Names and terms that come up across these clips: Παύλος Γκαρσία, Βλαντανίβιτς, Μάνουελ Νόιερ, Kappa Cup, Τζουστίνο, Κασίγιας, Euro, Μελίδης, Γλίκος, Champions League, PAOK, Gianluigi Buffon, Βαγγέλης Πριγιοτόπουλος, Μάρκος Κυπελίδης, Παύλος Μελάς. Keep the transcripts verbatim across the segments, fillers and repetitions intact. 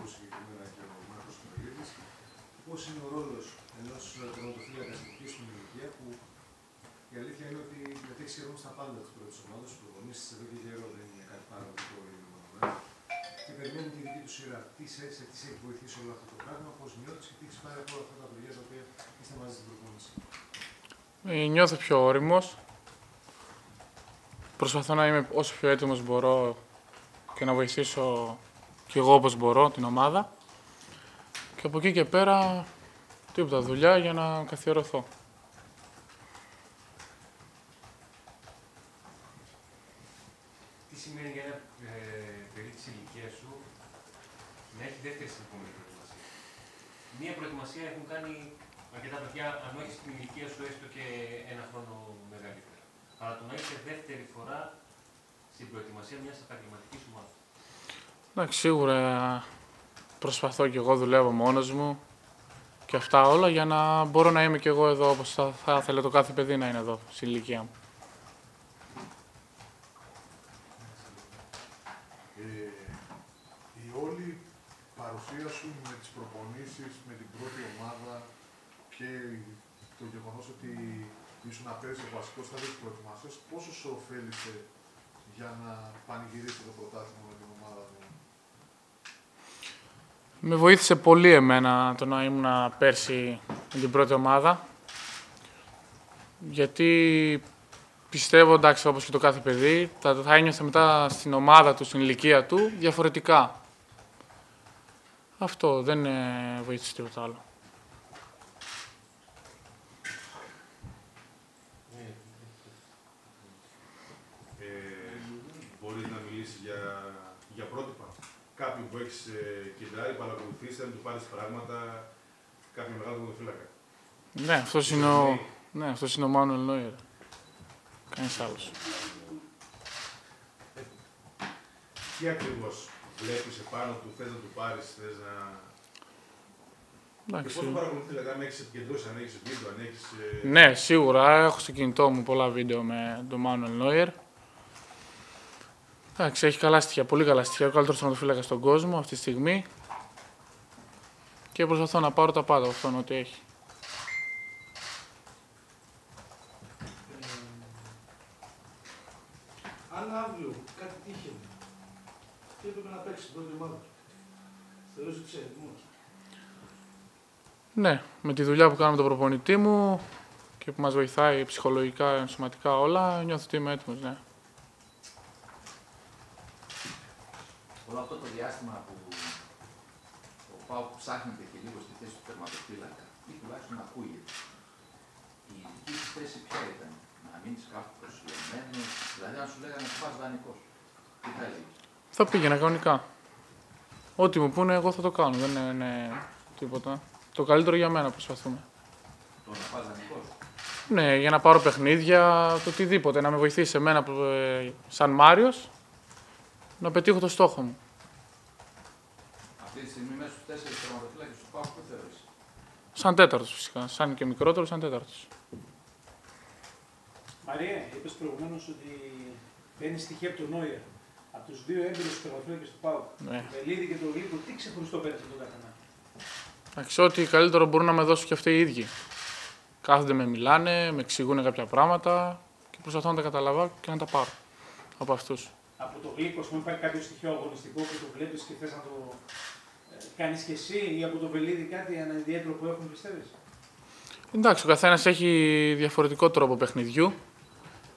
Ολυμπιακού συγκεκριμένα και ο Μάρκος Κυπελίδης, πώς είναι ο ρόλος ενός τερματοφύλακα στην δική σου ηλικία που η αλήθεια είναι ότι μετέχει σχεδόν στα πάντα της πρώτης ομάδας, πρωταγωνίστης εδώ και καιρό, δεν είναι κάτι πάρα πολύ γνωστό, και περιμένει τη δική του σειρά. Τι σε έχει βοηθήσει όλο αυτό το πράγμα, πώς νιώθεις και τι έχεις πάρει από όλα αυτά τα παιδιά τα οποία είστε μαζί στην προπόνηση? Νιώθω πιο όριμος. Προσπαθώ να είμαι όσο πιο έτοιμος μπορώ και να βοηθήσω κι εγώ όπως μπορώ την ομάδα. Και από εκεί και πέρα, τίποτα δουλειά για να καθιερωθώ. Τι σημαίνει για ένα παιδί της ηλικίας σου να έχει δεύτερη συγκεκριμένη προετοιμασία? Μία προετοιμασία έχουν κάνει αρκετά παιδιά, αν όχι στην ηλικία σου, έστω και ένα χρόνο μεγαλύτερα. Αλλά το να είσαι δεύτερη φορά στην προετοιμασία μιας επαγγελματικής ομάδας. Εντάξει, σίγουρα προσπαθώ και εγώ, δουλεύω μόνος μου και αυτά όλα για να μπορώ να είμαι και εγώ εδώ όπως θα, θα ήθελε το κάθε παιδί να είναι εδώ, στην ηλικία μου. Ε, η όλη παρουσία σου με τις προπονήσεις, με την πρώτη ομάδα και το γεγονός ότι ήσουν να πέρυσι ο βασικός στάδιο της προετοιμασίας, πόσο σε ωφέλησε για να πανηγυρίσει το πρωτάθλημα με την ομάδα μου? Με βοήθησε πολύ εμένα το να ήμουν πέρσι με την πρώτη ομάδα, γιατί πιστεύω, εντάξει, όπως και το κάθε παιδί, θα, θα ένιωθε μετά στην ομάδα του, στην ηλικία του, διαφορετικά. Αυτό, δεν ε, βοήθησε τίποτα άλλο. Για, για πρότυπα. Κάποιον που έχεις ε, κεντράρει, παρακολουθήσει, αν του πάρεις πράγματα, κάποιον μεγάλο τερματοφύλακα. Ναι, αυτός είναι ο, ναι, αυτός είναι ο Μάνουελ Νόιερ. Κανείς άλλος. Ε, τι ακριβώς βλέπεις επάνω του, θες να του πάρεις, θες να... Εντάξει. Και πώς το παρακολουθείς, δηλαδή, αν έχεις επικεντρώσει, αν έχεις βίντεο, αν έχεις... Ε... Ναι, σίγουρα. Έχω στο κινητό μου πολλά βίντεο με τον Μάνουελ Νόιερ. Εντάξει, έχει καλά στοιχεία, πολύ καλά στοιχεία. Ο καλύτερος τερματοφύλακας στον κόσμο αυτή τη στιγμή. Και προσπαθώ να πάρω τα πάντα από αυτόν ό,τι έχει. Ε, αν αύριο κάτι τύχε και έπρεπε να παίξει την πρώτη ομάδα, θεωρείς ότι ξέρει? Ναι, με τη δουλειά που κάνω με τον προπονητή μου και που μας βοηθάει ψυχολογικά, ενσωματικά όλα, νιώθω ότι είμαι έτοιμος, ναι. Όλο αυτό το διάστημα που ο ΠΑΟΚ ψάχνεται και λίγο στη θέση του τερματοφύλακα, ή τουλάχιστον ακούγεται, η δική σου θέση ποια ήταν? Να μείνεις κάπου προσιλωμένος, δηλαδή αν σου λέγανε να πας δανεικός, τι θα έλεγες? Θα πήγαινα κανονικά. Ό,τι μου πούνε, εγώ θα το κάνω. Δεν είναι τίποτα. Το καλύτερο για μένα προσπαθούμε. Το να πας δανεικός? Ναι, για να πάρω παιχνίδια, το οτιδήποτε. Να με βοηθήσει εμένα σαν Μάριος να πετύχω το στόχο μου. Αυτή τη στιγμή μέσα στους τέσσερις τερματοφύλακες του ΠΑΟΚ πού θεωρείς? Σαν τέταρτος φυσικά. Σαν και μικρότερο, σαν τέταρτος. Μαρία, είπες προηγουμένως ότι παίρνεις στοιχεία από τον Νόιερ. Από τους δύο έμπειρους τερματοφύλακες του ΠΑΟΚ. Ναι. Το Μελίδη και το Γλίκο, τι ξεχωριστό παίρνεις από τον καθένα? Αξιώ ότι καλύτερο μπορούν να με δώσουν και αυτοί οι ίδιοι. Κάθονται, με μιλάνε, με εξηγούν κάποια πράγματα και προσπαθώ να τα καταλαβαίνω και να τα πάρω από αυτούς. Από το Γλίκο, που υπάρχει κάποιο στοιχείο αγωνιστικό που το βλέπεις και θες να το κάνεις και εσύ, ή από το Βελίδι κάτι ένα ιδιαίτερο που έχουν, πιστεύεις? Εντάξει, ο καθένας έχει διαφορετικό τρόπο παιχνιδιού.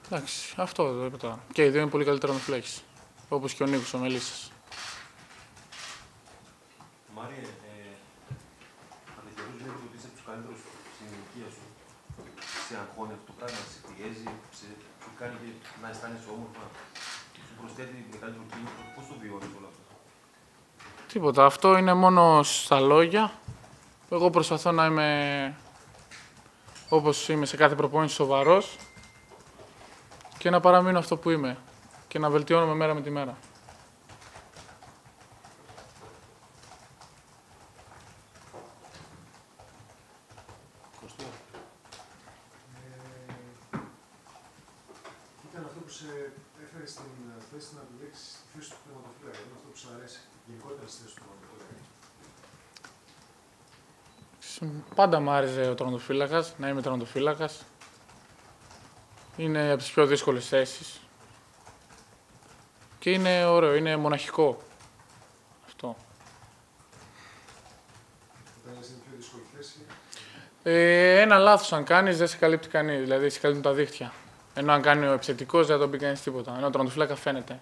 Εντάξει, αυτό δεν είπα. Και οι δύο είναι πολύ καλύτερα να φλέξεις. Όπως και ο Νίκος, ο Μελίσσας. Μάρια, ε, αντιχειρούς λέει ότι είσαι από τους καλύτερους στην ηλικία σου. Σε αγχώνει αυτό το πράγμα, σε πιέζει, σε κάνει να αισθάνεσαι όμορφα? Πώς το βιώνεις όλα αυτά? Τίποτα. Αυτό είναι μόνο στα λόγια. Εγώ προσπαθώ να είμαι, όπως είμαι σε κάθε προπόνηση, σοβαρός και να παραμείνω αυτό που είμαι και να βελτιώνομαι μέρα με τη μέρα. Στην θέση να επιλέξεις τη θέση του τερματοφύλακα, είναι αυτό που σου αρέσει γενικότερα στη θέση του τερματοφύλακα? Πάντα μου άρεσε ο τερματοφύλακας, να είμαι τερματοφύλακας. Είναι από τις πιο δύσκολες θέσεις. Και είναι ωραίο, είναι μοναχικό. Αυτό. Δεν είναι πιο δύσκολη θέση. Ε, ένα λάθος αν κάνεις δεν σε καλύπτει κανείς, δηλαδή σε καλύπτουν τα δίχτυα. Ενώ αν κάνει ο επιθετικός δεν θα τον πει κανείς τίποτα, ενώ ο τερματοφύλακα φαίνεται.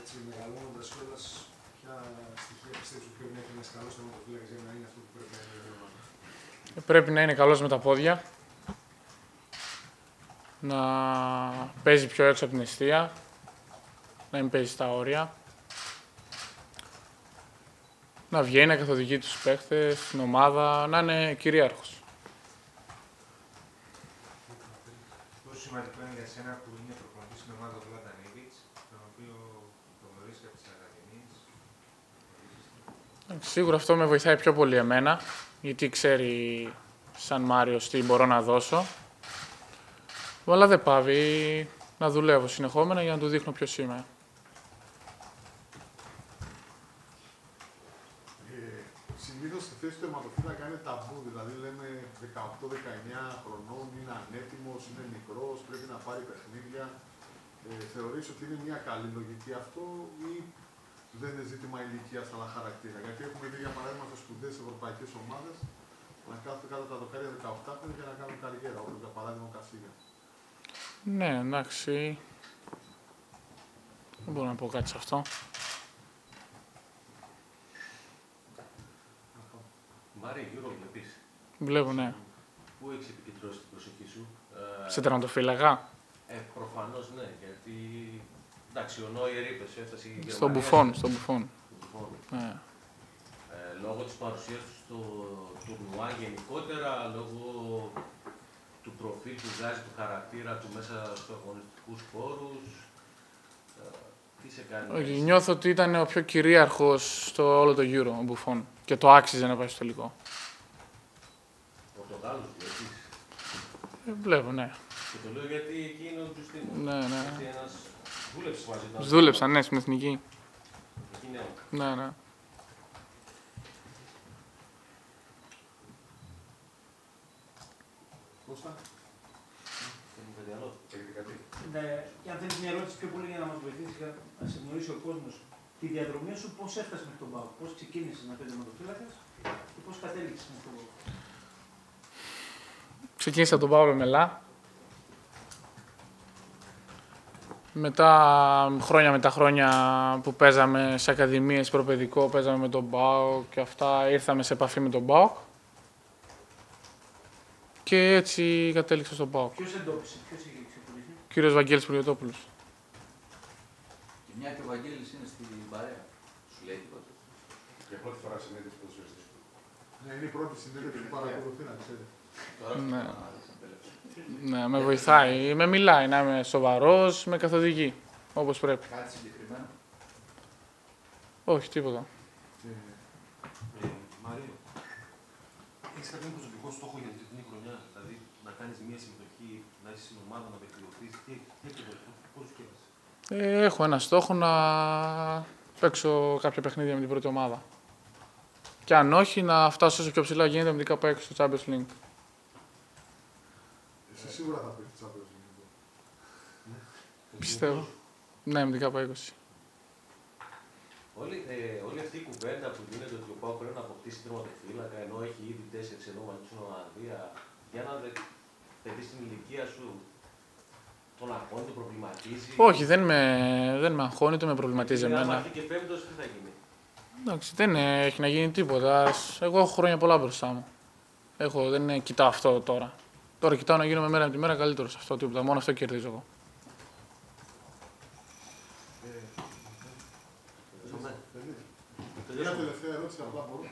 Έτσι, μεγαλώνοντας κιόλας, ποια στοιχεία πιστεύεις ότι πρέπει να έχει ένας καλός τερματοφύλακας για να είναι αυτό που πρέπει να είναι η ομάδα? Πρέπει να είναι καλός με τα πόδια, να παίζει πιο έξω από την αιστεία, να μην παίζει στα όρια, να βγαίνει, να καθοδηγεί τους παίχτες, την ομάδα, να είναι κυρίαρχος. Σημαντικό είναι για σένα που είναι προπονητής στην ομάδα του Βλαντανίβιτς, τον οποίο τον γνωρίζει από τις Ακαδημίες. Σίγουρα αυτό με βοηθάει πιο πολύ εμένα, γιατί ξέρει σαν Μάριος τι μπορώ να δώσω. Αλλά δεν πάβει να δουλεύω συνεχόμενα για να του δείχνω ποιος είμαι. Ε, συνήθως στη θέση του τερματοφύλακα είναι ταμπού, δηλαδή λέμε δεκαοκτώ δεκαεννιά χρονών, είναι ανέτοιμος, είναι μικρός, πρέπει να πάρει παιχνίδια. Ε, θεωρείς ότι είναι μια καλή λογική αυτό ή δεν είναι ζήτημα ηλικίας αλλά χαρακτήρα? Γιατί έχουμε δει για παράδειγμα σε σπουδαίες ευρωπαϊκές ομάδες να κάθονται κάτω τα δοκάρια δεκαοκτώ και να κάνουν καριέρα, όπως για παράδειγμα ο Κασίγιας. Ναι, εντάξει. Δεν μπορώ να πω κάτι σε αυτό. Μάρη, Euro βλέπεις? Βλέπω, ναι. Πού έχεις επικεντρώσει την προσοχή σου? Σε τερματοφύλακα. Ε, προφανώς ναι, γιατί εντάξει, ο Νόιερ είπες, έφτασε η Γερμανία. Στον Μπουφόν, στον Μπουφόν. Ναι. Ε, λόγω της παρουσίας του στο τουρνουά γενικότερα, λόγω του προφίλ που βγάζει, του χαρακτήρα του μέσα στους αγωνιστικούς χώρους, ε, τι σε κάνει? Όχι, νιώθω ότι ήταν ο πιο κυρίαρχος στο όλο το Euro, ο Μπουφόν, και το άξιζε να πάει στο τελικό. Πορτογάλους βλέπεις? Ε, βλέπω, ναι. Και το λέω γιατί εκεί είναι ο Τζουστίνο. Ναι, ναι. Γιατί ένας δούλεψε μαζί του. Δούλεψαν, ναι, στην Εθνική. Εκεί, ναι. Ναι, ναι. Κώστα. Ναι, αν θέλεις μια ερώτηση πιο πολύ για να μας βοηθήσεις, να σε γνωρίσει ο κόσμος, τη διαδρομή σου πώς έφτασες μέχρι τον ΠΑΟΚ, πώς ξεκίνησες να παίζεις τερματοφύλακα και πώς κατέληξες μέχρι τον ΠΑΟΚ? Ξεκίνησα τον Παύλο Μελά. Μετά, χρόνια με τα χρόνια που παίζαμε σε ακαδημίες, προπαιδικό, παίζαμε με τον ΠΑΟΚ και αυτά, ήρθαμε σε επαφή με τον ΠΑΟΚ. Και έτσι κατέληξα στον ΠΑΟΚ. Ποιος εντόπισε, ποιος είχε ξεπολύσει? Ο κύριος Βαγγέλης Πριγιοτόπουλος. Και μια και ο Βαγγέλης είναι στην παρέα, σου λέει τίποτα? Για πρώτη φορά συνέντευξη που σου έστειλε. Ναι, είναι η πρώτη συνέντευξη που παρακολουθεί, να ξέρετε. Ναι. Ναι, με βοηθάει, με μιλάει, να είμαι σοβαρός, με καθοδηγεί, όπως πρέπει. Κάτι συγκεκριμένο? Όχι, τίποτα. Ε, Μαρίο, έχεις κάποιο προσωπικό στόχο για την τεχνική χρονιά, δηλαδή να κάνεις μία συμμετοχή, να είσαι στην ομάδα, να βελτιωθείς, τι έχεις, πώς σκέφτεσαι? Έχω ένα στόχο να παίξω κάποια παιχνίδια με την πρώτη ομάδα. Και αν όχι, να φτάσω όσο πιο ψηλά γίνεται με την Kappa Cup στο Champions League. Εσύ σίγουρα θα παίξει το Champions League. Πιστεύω. Ναι, με την Kappa είκοσι. Όλη, ε, όλη αυτή η κουβέντα που γίνεται ότι ο ΠΑΟΚ πρέπει να αποκτήσει τερματοφύλακα ενώ έχει ήδη τέσσερις ενώμανοι στην Ολλανδία, για να παιδί στην ηλικία σου τον αγχώνει, τον προβληματίζει? Όχι, δεν με, δεν με αγχώνει, τον με προβληματίζει εμένα. Αν μάθει και πέμπτος, τι θα γίνει? Εντάξει, δεν έχει να γίνει τίποτα. Εγώ έχω χρόνια πολλά μπροστά μου. Έχω, δεν κοιτάω αυτό τώρα. Τώρα κοιτάω να γίνομαι μέρα με τη μέρα καλύτερο σε αυτό, τίποτα. Μόνο αυτό κερδίζω εγώ. Μια τελευταία ερώτηση απλά μπορώ.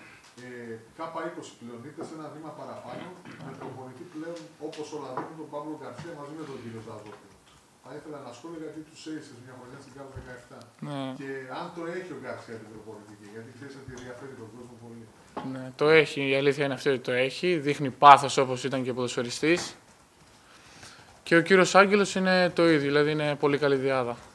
Κάπα είκοσι πλέον, είτε σε ένα βήμα παραπάνω, με προπονητή πλέον όπως ο Λαδόπουλος, τον Παύλο Γκαρσία μαζί με τον κύριο Ζαδόπουλο. Θα ήθελα να σχόλιο γιατί του έριξε μια χρονιά στην Kappa δεκαεπτά. Ναι. Και αν το έχει ο Γκαρσία την προπονητική, γιατί ξέρει ότι ενδιαφέρει τον κόσμο πολύ. Ναι, το έχει. Η αλήθεια είναι αυτή ότι το έχει. Δείχνει πάθος όπως ήταν και ο ποδοσφαιριστής. Και ο κύριος Άγγελος είναι το ίδιο, δηλαδή είναι πολύ καλή διάδα.